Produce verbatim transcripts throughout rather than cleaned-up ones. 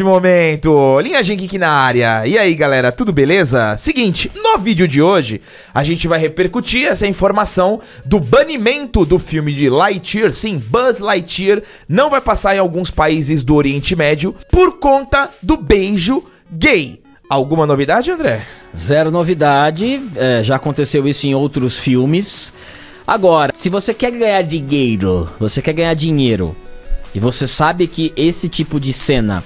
grande momento, Linhagem Geek na área. E aí galera, tudo beleza? Seguinte, no vídeo de hoje a gente vai repercutir essa informação do banimento do filme de Lightyear. Sim, Buzz Lightyear não vai passar em alguns países do Oriente Médio por conta do beijo gay. Alguma novidade, André? Zero novidade, é, já aconteceu isso em outros filmes. Agora, se você quer ganhar dinheiro, você quer ganhar dinheiro e você sabe que esse tipo de cena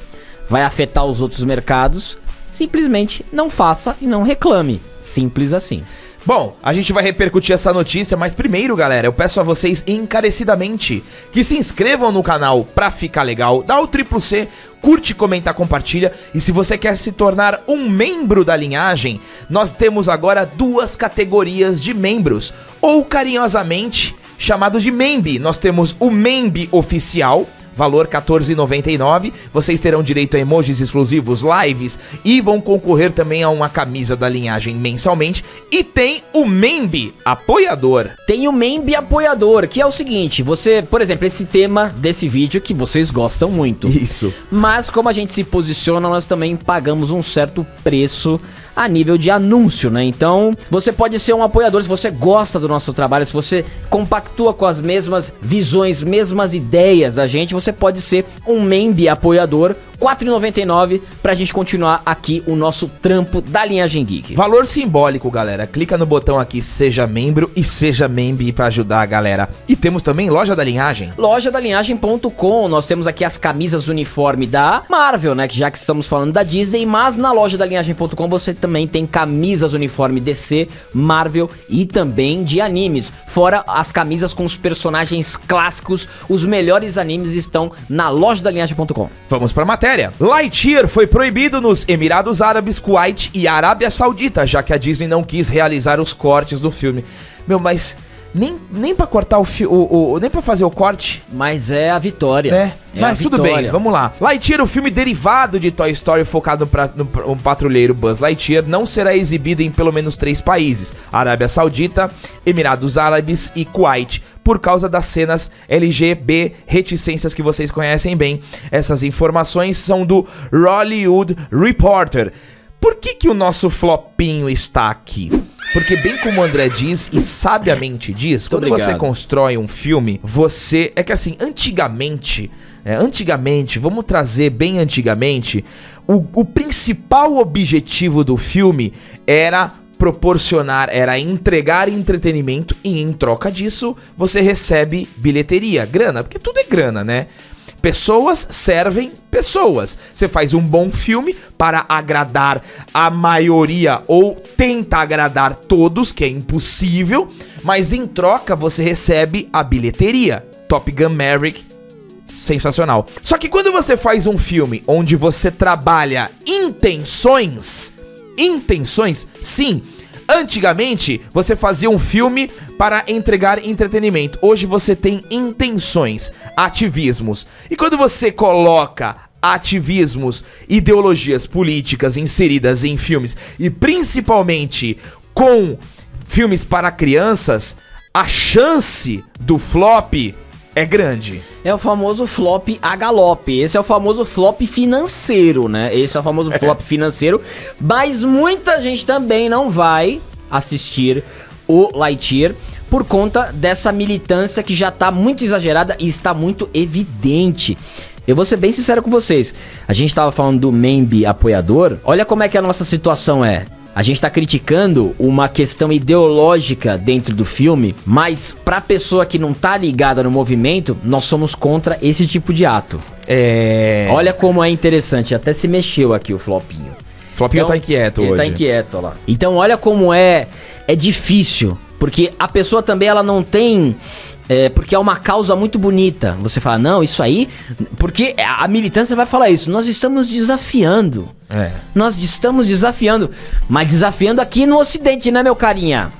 vai afetar os outros mercados, simplesmente não faça e não reclame. Simples assim. Bom, a gente vai repercutir essa notícia, mas primeiro, galera, eu peço a vocês encarecidamente que se inscrevam no canal pra ficar legal, dá o triplo C, curte, comenta, compartilha, e se você quer se tornar um membro da Linhagem, nós temos agora duas categorias de membros, ou carinhosamente chamado de Membi. Nós temos o Membi Oficial, valor quatorze reais e noventa e nove centavos. Vocês terão direito a emojis exclusivos, lives, e vão concorrer também a uma camisa da Linhagem mensalmente. E tem o Membi Apoiador. Tem o Membi Apoiador, que é o seguinte, você, por exemplo, esse tema desse vídeo que vocês gostam muito. Isso. Mas como a gente se posiciona, nós também pagamos um certo preço a nível de anúncio, né? Então, você pode ser um apoiador se você gosta do nosso trabalho, se você compactua com as mesmas visões, mesmas ideias da gente, você pode ser um Membi Apoiador, quatro reais e noventa e nove centavos, pra gente continuar aqui o nosso trampo da Linhagem Geek. Valor simbólico, galera. Clica no botão aqui, seja membro, e seja Membi pra ajudar a galera. E temos também loja da Linhagem. loja da linhagem ponto com. Nós temos aqui as camisas uniforme da Marvel, né? Que já que estamos falando da Disney, mas na loja da linhagem ponto com você também tem camisas uniforme D C, Marvel e também de animes. Fora as camisas com os personagens clássicos, os melhores animes estão na loja da linhagem ponto com. Vamos pra matéria. Lightyear foi proibido nos Emirados Árabes, Kuwait e Arábia Saudita, já que a Disney não quis realizar os cortes do filme. Meu, mas nem, nem pra cortar o, fi, o, o nem pra fazer o corte. Mas é a vitória. É, é mas tudo vitória. Bem, vamos lá. Lightyear, o filme derivado de Toy Story focado pra, no, no patrulheiro Buzz Lightyear, não será exibido em pelo menos três países: Arábia Saudita, Emirados Árabes e Kuwait, por causa das cenas L G B, reticências que vocês conhecem bem. Essas informações são do Hollywood Reporter. Por que que o nosso flopinho está aqui? Porque bem como o André diz, e sabiamente diz, muito quando obrigado. Você constrói um filme, você... É que assim, antigamente, é, antigamente, vamos trazer bem antigamente, o, o principal objetivo do filme era... proporcionar, era entregar entretenimento, e em troca disso você recebe bilheteria, grana, porque tudo é grana, né? Pessoas servem pessoas. Você faz um bom filme para agradar a maioria, ou tenta agradar todos, que é impossível, mas em troca você recebe a bilheteria. Top Gun Maverick, sensacional. Só que quando você faz um filme onde você trabalha intenções... Intenções, sim. Antigamente, você fazia um filme para entregar entretenimento. Hoje você tem intenções, ativismos. E quando você coloca ativismos, ideologias políticas inseridas em filmes, e principalmente com filmes para crianças, a chance do flop é grande. É o famoso flop a galope. Esse é o famoso flop financeiro, né? Esse é o famoso flop financeiro. Mas muita gente também não vai assistir o Lightyear por conta dessa militância que já tá muito exagerada e está muito evidente. Eu vou ser bem sincero com vocês. A gente tava falando do Membi Apoiador. Olha como é que a nossa situação é. A gente tá criticando uma questão ideológica dentro do filme, mas pra pessoa que não tá ligada no movimento, nós somos contra esse tipo de ato. É... Olha como é interessante, até se mexeu aqui o flopinho. O flopinho então, tá inquieto ele hoje. Ele tá inquieto, olha lá. Então olha como é, é difícil, porque a pessoa também ela não tem... É, porque é uma causa muito bonita. Você fala, não, isso aí... Porque a militância vai falar isso. Nós estamos desafiando. É. Nós estamos desafiando. Mas desafiando aqui no Ocidente, né, meu carinha?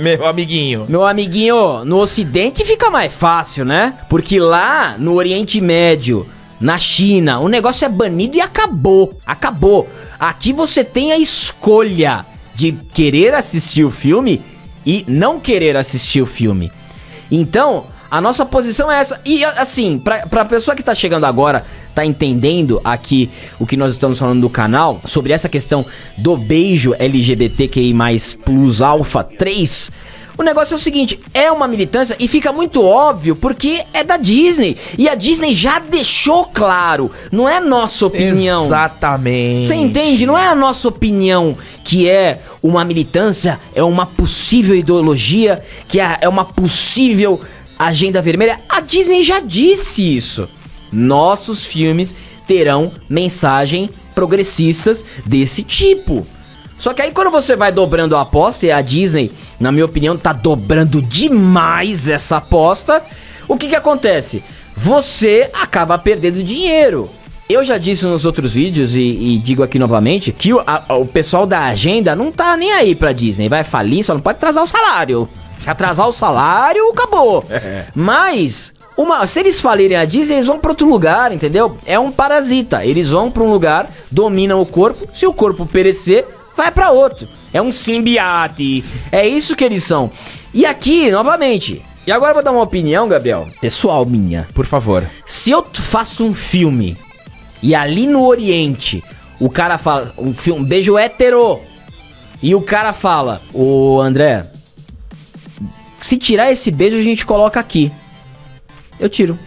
Meu amiguinho. Meu amiguinho, no Ocidente fica mais fácil, né? Porque lá no Oriente Médio, na China, o negócio é banido e acabou. Acabou. Aqui você tem a escolha de querer assistir o filme e não querer assistir o filme. Então, a nossa posição é essa. E assim, pra, pra pessoa que tá chegando agora, tá entendendo aqui o que nós estamos falando do canal, sobre essa questão do beijo L G B T Q I mais, plus alfa três, o negócio é o seguinte, é uma militância e fica muito óbvio porque é da Disney. E a Disney já deixou claro, não é nossa opinião. Exatamente. Você entende? Não é a nossa opinião que é uma militância, é uma possível ideologia, que é uma possível agenda vermelha. A Disney já disse isso. Nossos filmes terão mensagem progressistas desse tipo. Só que aí quando você vai dobrando a aposta, e a Disney, na minha opinião, tá dobrando demais essa aposta, o que que acontece? Você acaba perdendo dinheiro. Eu já disse nos outros vídeos e, e digo aqui novamente que o, a, o pessoal da agenda não tá nem aí pra Disney. Vai falir, só não pode atrasar o salário. Se atrasar o salário, acabou. Mas... Uma, se eles falarem a Disney, eles vão pra outro lugar, entendeu? É um parasita. Eles vão pra um lugar, dominam o corpo. Se o corpo perecer, vai pra outro. É um simbiate. É isso que eles são. E aqui, novamente... E agora eu vou dar uma opinião, Gabriel. Pessoal minha. Por favor. Se eu faço um filme e ali no Oriente o cara fala... Um, filme, um beijo hétero. E o cara fala... Ô, André... Se tirar esse beijo, a gente coloca aqui. Eu tiro.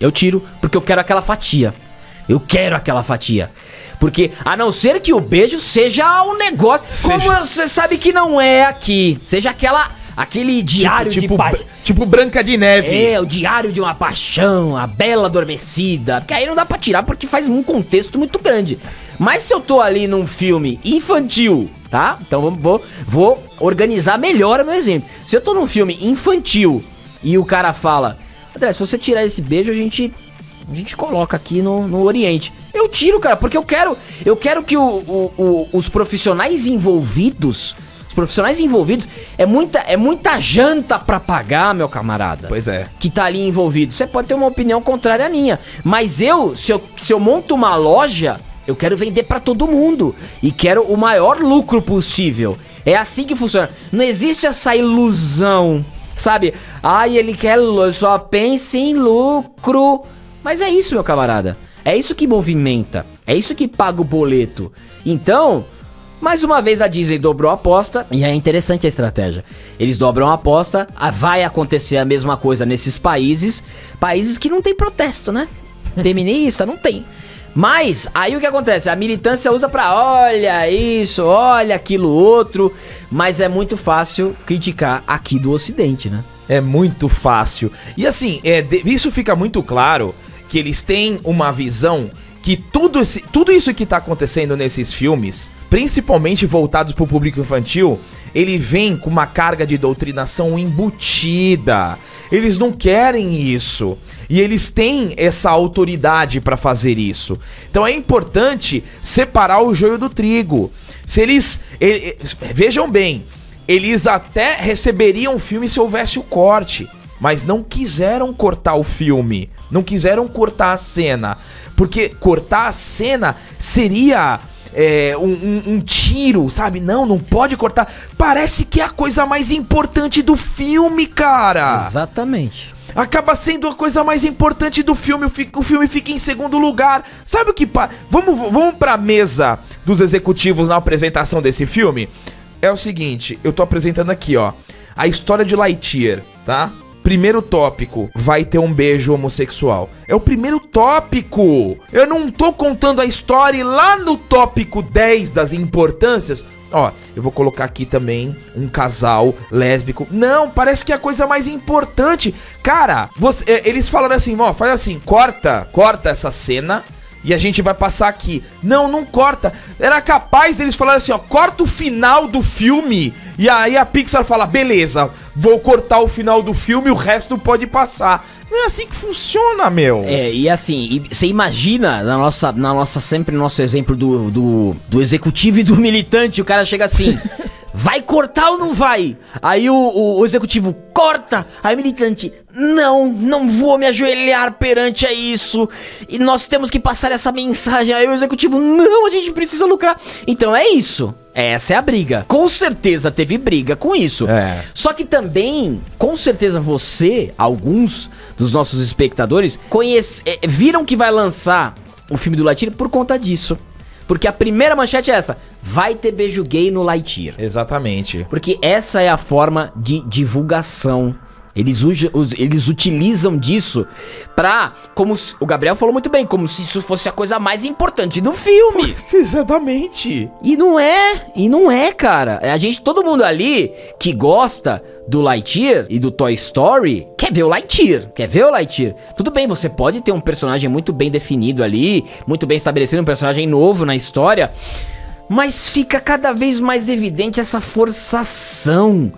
Eu tiro porque eu quero aquela fatia. Eu quero aquela fatia. Porque a não ser que o beijo seja um negócio... Seja. Como você sabe que não é aqui. Seja aquela... Aquele diário tipo, tipo, de pai. Tipo Branca de Neve. É, o diário de uma paixão, a bela adormecida. Porque aí não dá pra tirar porque faz um contexto muito grande. Mas se eu tô ali num filme infantil, tá? Então vou, vou, vou organizar melhor o meu exemplo. Se eu tô num filme infantil e o cara fala... André, se você tirar esse beijo, a gente... A gente coloca aqui no, no Oriente. Eu tiro, cara, porque eu quero... Eu quero que o, o, o, os profissionais envolvidos... Os profissionais envolvidos... É muita, é muita janta pra pagar, meu camarada. Pois é. Que tá ali envolvido. Você pode ter uma opinião contrária à minha. Mas eu... Se eu, se eu monto uma loja... Eu quero vender pra todo mundo. E quero o maior lucro possível. É assim que funciona. Não existe essa ilusão. Sabe? Ai, ele quer... Só pensa em lucro... Mas é isso, meu camarada. É isso que movimenta. É isso que paga o boleto. Então, mais uma vez a Disney dobrou a aposta. E é interessante a estratégia. Eles dobram a aposta. Vai acontecer a mesma coisa nesses países. Países que não tem protesto, né? Feminista, não tem. Mas, aí o que acontece? A militância usa pra olha isso, olha aquilo outro. Mas é muito fácil criticar aqui do Ocidente, né? É muito fácil. E assim, é, de, isso fica muito claro... Que eles têm uma visão que tudo, esse, tudo isso que tá acontecendo nesses filmes, principalmente voltados pro público infantil, ele vem com uma carga de doutrinação embutida. Eles não querem isso. E eles têm essa autoridade pra fazer isso. Então é importante separar o joio do trigo. Se eles... Ele, vejam bem, eles até receberiam o filme se houvesse o corte. Mas não quiseram cortar o filme, não quiseram cortar a cena, porque cortar a cena seria é, um, um, um tiro, sabe? Não, não pode cortar. Parece que é a coisa mais importante do filme, cara. Exatamente. Acaba sendo a coisa mais importante do filme, o filme fica em segundo lugar. Sabe o que... Pa... Vamos, vamos pra mesa dos executivos na apresentação desse filme? É o seguinte, eu tô apresentando aqui, ó, a história de Lightyear, tá? Primeiro tópico, vai ter um beijo homossexual. É o primeiro tópico. Eu não tô contando a história lá no tópico dez das importâncias. Ó, eu vou colocar aqui também um casal lésbico. Não, parece que é a coisa mais importante. Cara, você, eles falaram assim, ó, faz assim, corta, corta essa cena e a gente vai passar aqui. Não, não corta. Era capaz deles falarem assim, ó, corta o final do filme. E aí a Pixar fala, beleza, vou cortar o final do filme, o resto pode passar. Não é assim que funciona, meu. É, e assim, você imagina, na nossa, na nossa, sempre no nosso exemplo do, do, do executivo e do militante, o cara chega assim... Vai cortar ou não vai? Aí o, o, o executivo corta. Aí o militante, não, não vou me ajoelhar perante a isso. E nós temos que passar essa mensagem. Aí o executivo, não, a gente precisa lucrar. Então é isso. Essa é a briga. Com certeza teve briga com isso. É. Só que também, com certeza você, alguns dos nossos espectadores, conhece, viram que vai lançar o filme do Lightyear por conta disso. Porque a primeira manchete é essa. Vai ter beijo gay no Lightyear. Exatamente. Porque essa é a forma de divulgação. Eles, eles utilizam disso pra... Como se, o Gabriel falou muito bem. Como se isso fosse a coisa mais importante do filme. Exatamente. E não é. E não é, cara. A gente, todo mundo ali que gosta do Lightyear e do Toy Story, quer ver o Lightyear. Quer ver o Lightyear. Tudo bem, você pode ter um personagem muito bem definido ali, muito bem estabelecido, um personagem novo na história. Mas fica cada vez mais evidente essa forçação.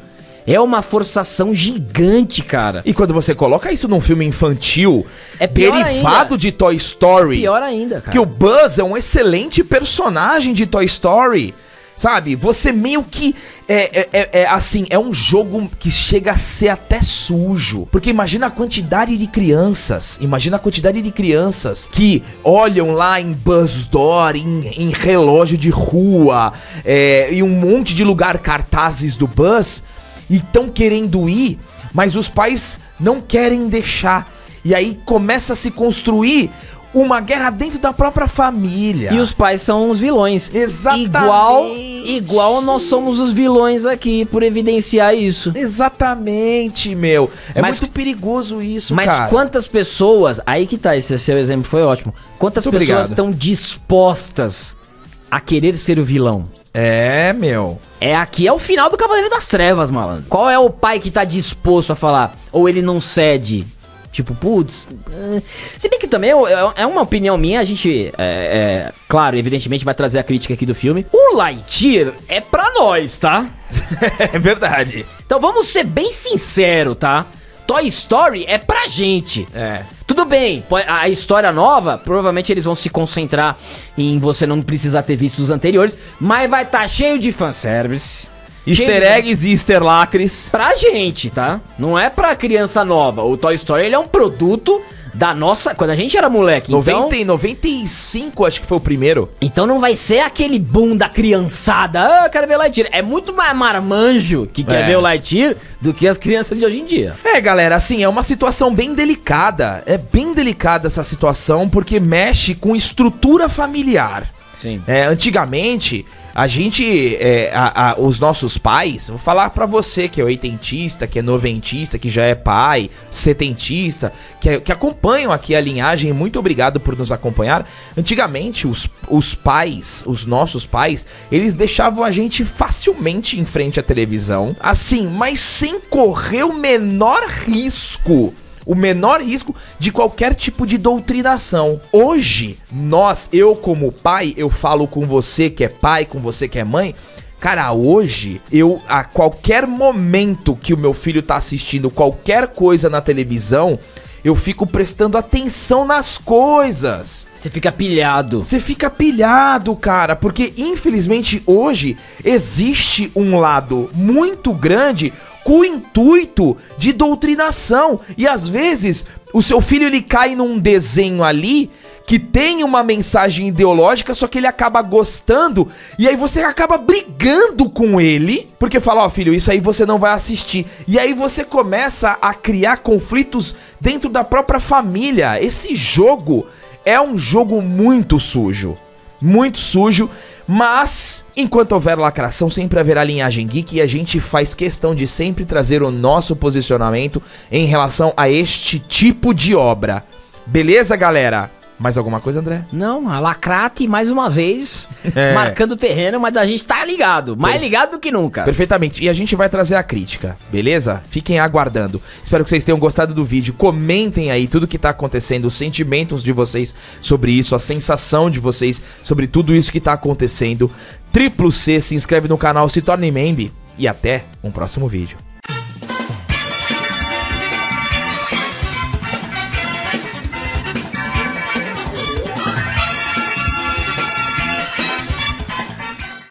É uma forçação gigante, cara. E quando você coloca isso num filme infantil, é pior derivado ainda. De Toy Story. É pior ainda, cara. Porque o Buzz é um excelente personagem de Toy Story. Sabe? Você meio que... É, é, é, é assim, é um jogo que chega a ser até sujo. Porque imagina a quantidade de crianças, imagina a quantidade de crianças que olham lá em Buzz Door, em, em relógio de rua, é, em um monte de lugar, cartazes do Buzz, e tão querendo ir, mas os pais não querem deixar. E aí começa a se construir uma guerra dentro da própria família. E os pais são os vilões. Exatamente. Igual, igual nós somos os vilões aqui, por evidenciar isso. Exatamente, meu. É mas, muito perigoso isso, mas cara. Mas quantas pessoas... Aí que tá, esse seu exemplo foi ótimo. Quantas muito pessoas estão dispostas a querer ser o vilão? É, meu. É, aqui é o final do Cavaleiro das Trevas, malandro. Qual é o pai que tá disposto a falar? Ou ele não cede? Tipo, putz... Se bem que também é uma opinião minha, a gente... É, é, claro, evidentemente vai trazer a crítica aqui do filme. O Lightyear é pra nós, tá? É verdade. Então vamos ser bem sinceros, tá? Toy Story é pra gente. É. Tudo bem, a história nova, provavelmente eles vão se concentrar em você não precisar ter visto os anteriores, mas vai tá cheio de fanservice. Easter eggs e easter lacres. Pra gente, tá? Não é pra criança nova. O Toy Story, ele é um produto da nossa... Quando a gente era moleque, noventa, então... noventa e cinco, acho que foi o primeiro. Então não vai ser aquele boom da criançada. Ah, eu quero ver o Lightyear. É muito mais marmanjo que quer é. ver o Lightyear do que as crianças de hoje em dia. É, galera, assim, é uma situação bem delicada. É bem delicada essa situação porque mexe com estrutura familiar. Sim. É, antigamente... A gente, é, a, a, os nossos pais, vou falar pra você que é oitentista, que é noventista, que já é pai, setentista, que, é, que acompanham aqui a linhagem, muito obrigado por nos acompanhar. Antigamente, os, os pais, os nossos pais, eles deixavam a gente facilmente em frente à televisão, assim, mas sem correr o menor risco. O menor risco de qualquer tipo de doutrinação. Hoje, nós, eu como pai, eu falo com você que é pai, com você que é mãe. Cara, hoje, eu a qualquer momento que o meu filho tá assistindo qualquer coisa na televisão, eu fico prestando atenção nas coisas. Você fica pilhado. Você fica pilhado, cara. Porque, infelizmente, hoje existe um lado muito grande... com o intuito de doutrinação. E às vezes o seu filho ele cai num desenho ali que tem uma mensagem ideológica, só que ele acaba gostando. E aí você acaba brigando com ele, porque fala, ó, filho, isso aí você não vai assistir. E aí você começa a criar conflitos dentro da própria família. Esse jogo é um jogo muito sujo. Muito sujo. Mas, enquanto houver lacração, sempre haverá Linhagem Geek e a gente faz questão de sempre trazer o nosso posicionamento em relação a este tipo de obra. Beleza, galera? Mais alguma coisa, André? Não, a Lacrate, mais uma vez, é. marcando o terreno, mas a gente tá ligado, mais Perfe... ligado do que nunca. Perfeitamente, e a gente vai trazer a crítica, beleza? Fiquem aguardando. Espero que vocês tenham gostado do vídeo, comentem aí tudo que tá acontecendo, os sentimentos de vocês sobre isso, a sensação de vocês sobre tudo isso que tá acontecendo. Triplo C, se inscreve no canal, se torne membro e até um próximo vídeo.